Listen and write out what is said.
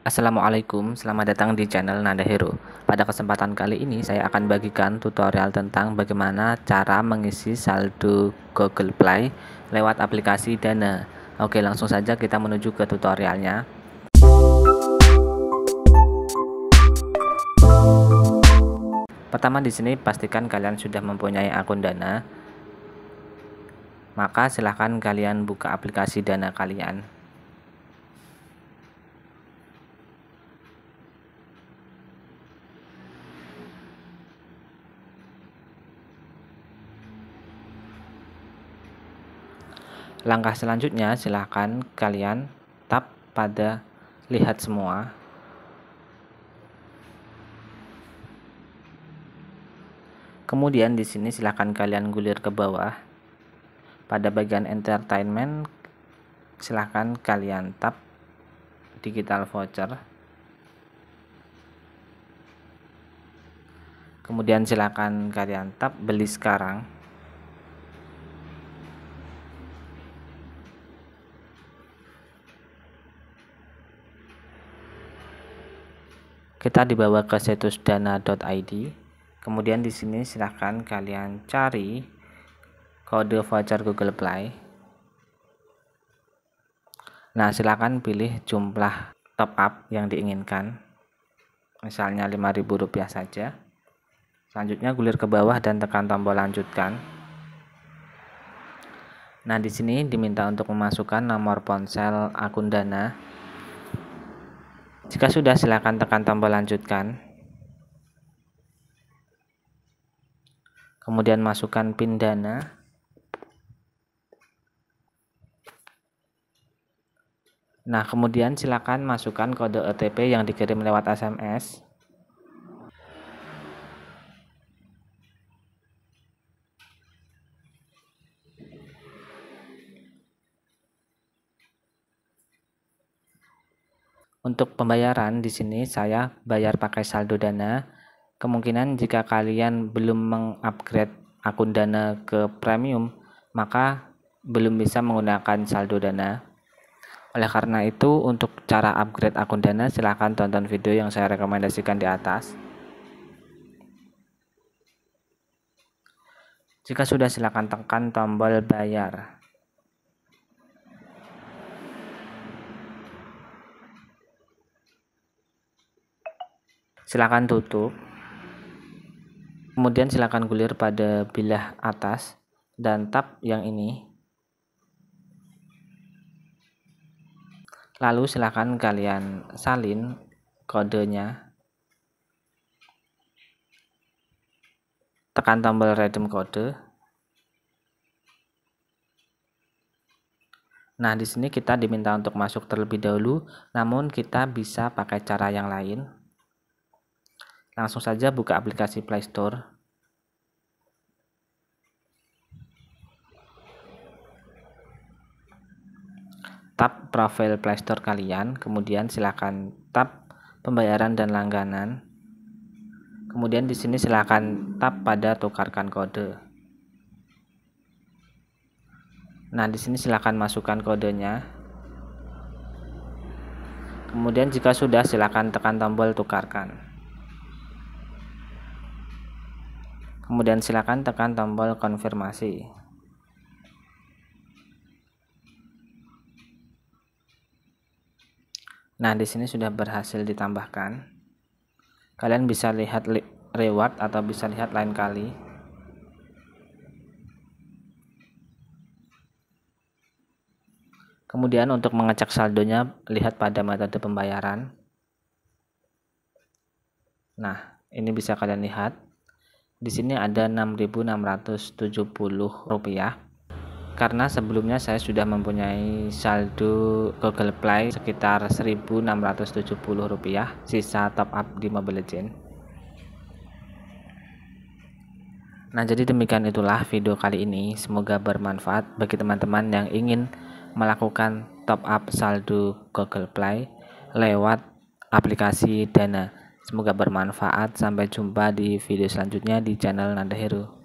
Assalamualaikum, selamat datang di channel Nanda Hero. Pada kesempatan kali ini saya akan bagikan tutorial tentang bagaimana cara mengisi saldo Google Play lewat aplikasi Dana. Oke, langsung saja kita menuju ke tutorialnya. Pertama, di sini pastikan kalian sudah mempunyai akun Dana. Maka silahkan kalian buka aplikasi Dana kalian. Langkah selanjutnya, silahkan kalian tap pada lihat semua. Kemudian di sini silahkan kalian gulir ke bawah. Pada bagian entertainment, silahkan kalian tap digital voucher. Kemudian silahkan kalian tap beli sekarang. Kita dibawa ke situs dana.id. Kemudian di sini silahkan kalian cari kode voucher Google Play. Nah, silahkan pilih jumlah top up yang diinginkan. Misalnya Rp5.000 saja. Selanjutnya gulir ke bawah dan tekan tombol lanjutkan. Nah, di sini diminta untuk memasukkan nomor ponsel akun Dana. Jika sudah, silakan tekan tombol lanjutkan. Kemudian masukkan PIN Dana. Nah, kemudian silakan masukkan kode OTP yang dikirim lewat SMS. Untuk pembayaran di sini saya bayar pakai saldo Dana. Kemungkinan jika kalian belum mengupgrade akun Dana ke premium, maka belum bisa menggunakan saldo Dana. Oleh karena itu, untuk cara upgrade akun Dana silahkan tonton video yang saya rekomendasikan di atas. Jika sudah, silahkan tekan tombol bayar. Silakan tutup. Kemudian silakan gulir pada bilah atas dan tap yang ini. Lalu silakan kalian salin kodenya. Tekan tombol redeem kode. Nah, di sini kita diminta untuk masuk terlebih dahulu, namun kita bisa pakai cara yang lain. Langsung saja buka aplikasi Play Store. Tap profil Play Store kalian, kemudian silakan tap pembayaran dan langganan. Kemudian di sini silakan tap pada tukarkan kode. Nah, di sini silakan masukkan kodenya. Kemudian jika sudah, silakan tekan tombol tukarkan. Kemudian silakan tekan tombol konfirmasi. Nah, di sini sudah berhasil ditambahkan. Kalian bisa lihat reward atau bisa lihat lain kali. Kemudian untuk mengecek saldonya, lihat pada metode pembayaran. Nah, ini bisa kalian lihat. Di sini ada Rp6.670. Karena sebelumnya saya sudah mempunyai saldo Google Play sekitar Rp1.670 sisa top up di Mobile Legends. Nah, jadi demikian itulah video kali ini. Semoga bermanfaat bagi teman-teman yang ingin melakukan top up saldo Google Play lewat aplikasi Dana. Semoga bermanfaat. Sampai jumpa di video selanjutnya di channel Nanda Hero.